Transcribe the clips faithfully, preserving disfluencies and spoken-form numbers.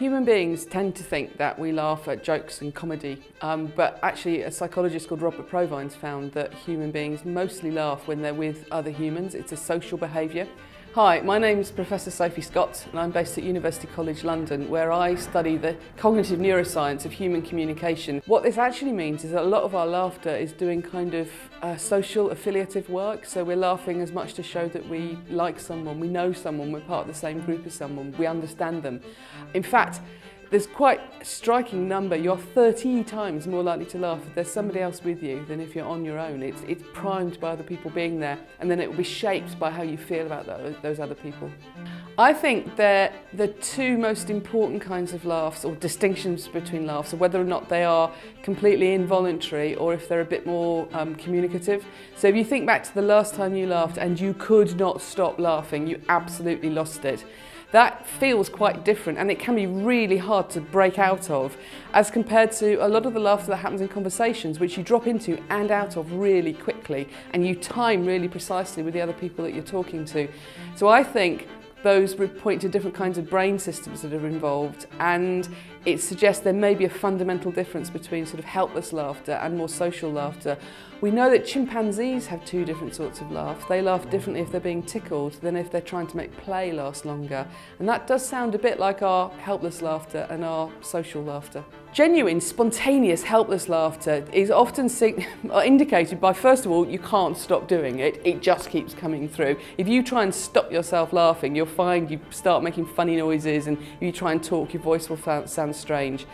Human beings tend to think that we laugh at jokes and comedy, um, but actually a psychologist called Robert Provine's found that human beings mostly laugh when they're with other humans. It's a social behaviour. Hi, my name's Professor Sophie Scott and I'm based at University College London, where I study the cognitive neuroscience of human communication. What this actually means is that a lot of our laughter is doing kind of uh, social affiliative work, so we're laughing as much to show that we like someone, we know someone, we're part of the same group as someone, we understand them. In fact, there's quite a striking number. You're thirty times more likely to laugh if there's somebody else with you than if you're on your own. It's, it's primed by other people being there, and then it will be shaped by how you feel about those, those other people. I think that the two most important kinds of laughs, or distinctions between laughs, are whether or not they are completely involuntary or if they're a bit more um, communicative. So if you think back to the last time you laughed and you could not stop laughing, you absolutely lost it. That feels quite different, and it can be really hard to break out of as compared to a lot of the laughter that happens in conversations, which you drop into and out of really quickly and you time really precisely with the other people that you're talking to. So I think those would point to different kinds of brain systems that are involved, and it suggests there may be a fundamental difference between sort of helpless laughter and more social laughter. We know that chimpanzees have two different sorts of laughs. They laugh differently if they're being tickled than if they're trying to make play last longer. And that does sound a bit like our helpless laughter and our social laughter. Genuine, spontaneous, helpless laughter is often indicated by, first of all, you can't stop doing it. It just keeps coming through. If you try and stop yourself laughing, you'll find you start making funny noises, and if you try and talk, your voice will sound strange.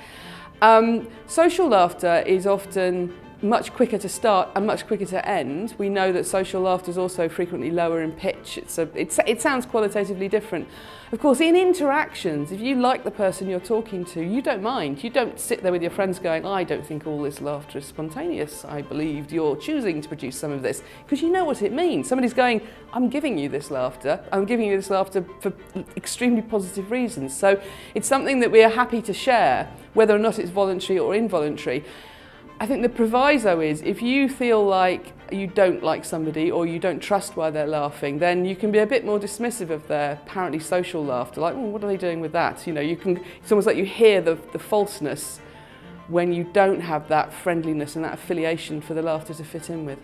Um, social laughter is often much quicker to start and much quicker to end. We know that social laughter is also frequently lower in pitch. It's a, it's, it sounds qualitatively different. Of course, in interactions, if you like the person you're talking to, you don't mind. You don't sit there with your friends going, I don't think all this laughter is spontaneous. I believed you're choosing to produce some of this. Because you know what it means. Somebody's going, I'm giving you this laughter. I'm giving you this laughter for extremely positive reasons. So it's something that we are happy to share, whether or not it's voluntary or involuntary. I think the proviso is, if you feel like you don't like somebody or you don't trust why they're laughing, then you can be a bit more dismissive of their apparently social laughter. Like, oh, what are they doing with that? You know, you can. It's almost like you hear the, the falseness when you don't have that friendliness and that affiliation for the laughter to fit in with.